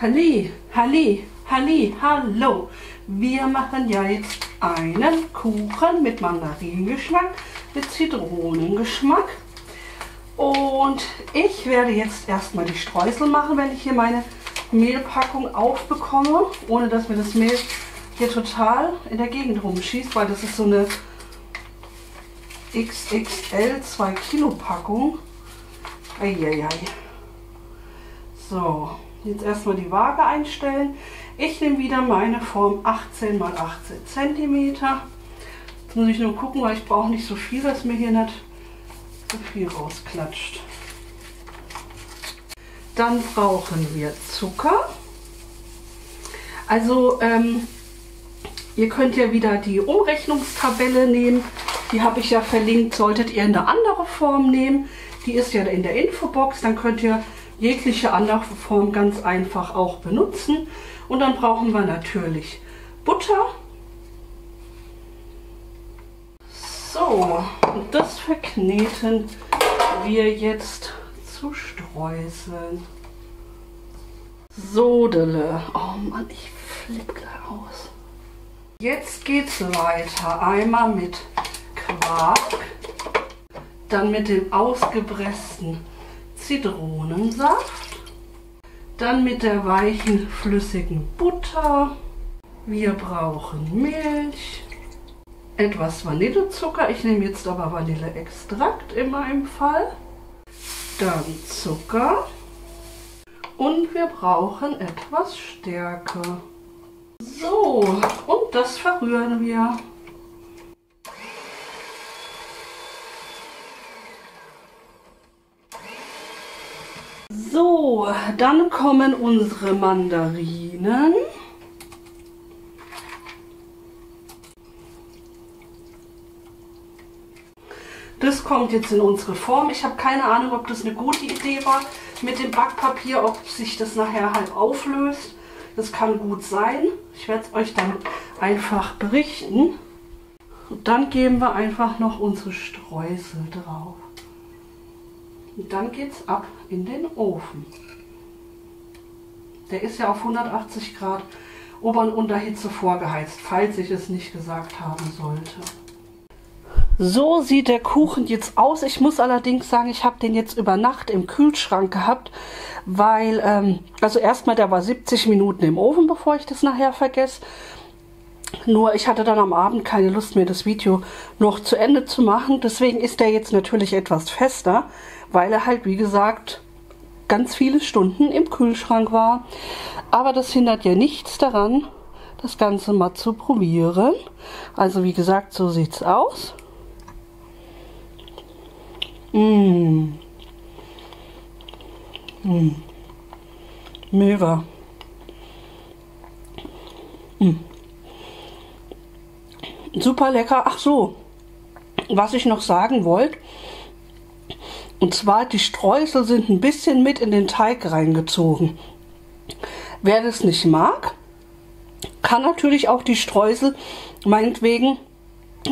Halli, halli, halli, hallo. Wir machen ja jetzt einen Kuchen mit Mandarinengeschmack, mit Zitronengeschmack. Und ich werde jetzt erstmal die Streusel machen, wenn ich hier meine Mehlpackung aufbekomme, ohne dass mir das Mehl hier total in der Gegend rumschießt, weil das ist so eine XXL 2 Kilo Packung. Eieiei. So, jetzt erstmal die Waage einstellen. Ich nehme wieder meine Form 18 x 18 cm. Jetzt muss ich nur gucken, weil ich brauche nicht so viel, dass mir hier nicht so viel rausklatscht. Dann brauchen wir Zucker. Also ihr könnt ja wieder die Umrechnungstabelle nehmen. Die habe ich ja verlinkt. Solltet ihr eine andere Form nehmen, die ist ja in der Infobox, dann könnt ihr jegliche andere Form ganz einfach auch benutzen. Und dann brauchen wir natürlich Butter. So, und das verkneten wir jetzt zu Streuseln. Sodele. Oh Mann, ich flippe gleich aus. Jetzt geht's weiter. Einmal mit Quark, dann mit dem ausgepressten Zitronensaft, dann mit der weichen flüssigen Butter. Wir brauchen Milch, etwas Vanillezucker. Ich nehme jetzt aber Vanilleextrakt in meinem Fall. Dann Zucker und wir brauchen etwas Stärke. So, und das verrühren wir. So, dann kommen unsere Mandarinen. Das kommt jetzt in unsere Form. Ich habe keine Ahnung, ob das eine gute Idee war mit dem Backpapier, ob sich das nachher halb auflöst. Das kann gut sein. Ich werde es euch dann einfach berichten. Und dann geben wir einfach noch unsere Streusel drauf. Und dann geht es ab in den Ofen. Der ist ja auf 180 Grad Ober- und Unterhitze vorgeheizt, falls ich es nicht gesagt haben sollte. So sieht der Kuchen jetzt aus. Ich muss allerdings sagen, ich habe den jetzt über Nacht im Kühlschrank gehabt, weil, also erstmal der war 70 Minuten im Ofen, bevor ich das nachher vergesse. Nur ich hatte dann am Abend keine Lust mehr, das Video noch zu Ende zu machen. Deswegen ist der jetzt natürlich etwas fester, weil er halt, wie gesagt, ganz viele Stunden im Kühlschrank war. Aber das hindert ja nichts daran, das Ganze mal zu probieren. Also wie gesagt, so sieht es aus. Mmh. Mmh. Mega. Mmh. Super lecker. Ach so, was ich noch sagen wollte, und zwar die Streusel sind ein bisschen mit in den Teig reingezogen. Wer das nicht mag, kann natürlich auch die Streusel meinetwegen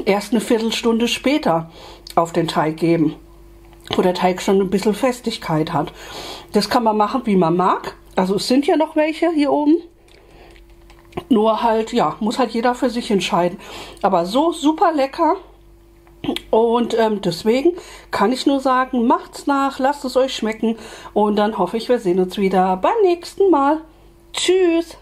erst eine Viertelstunde später auf den Teig geben, wo der Teig schon ein bisschen Festigkeit hat. Das kann man machen, wie man mag. Also es sind ja noch welche hier oben. Nur halt, ja, muss halt jeder für sich entscheiden. Aber so super lecker. Und deswegen kann ich nur sagen, macht's nach, lasst es euch schmecken. Und dann hoffe ich, wir sehen uns wieder beim nächsten Mal. Tschüss!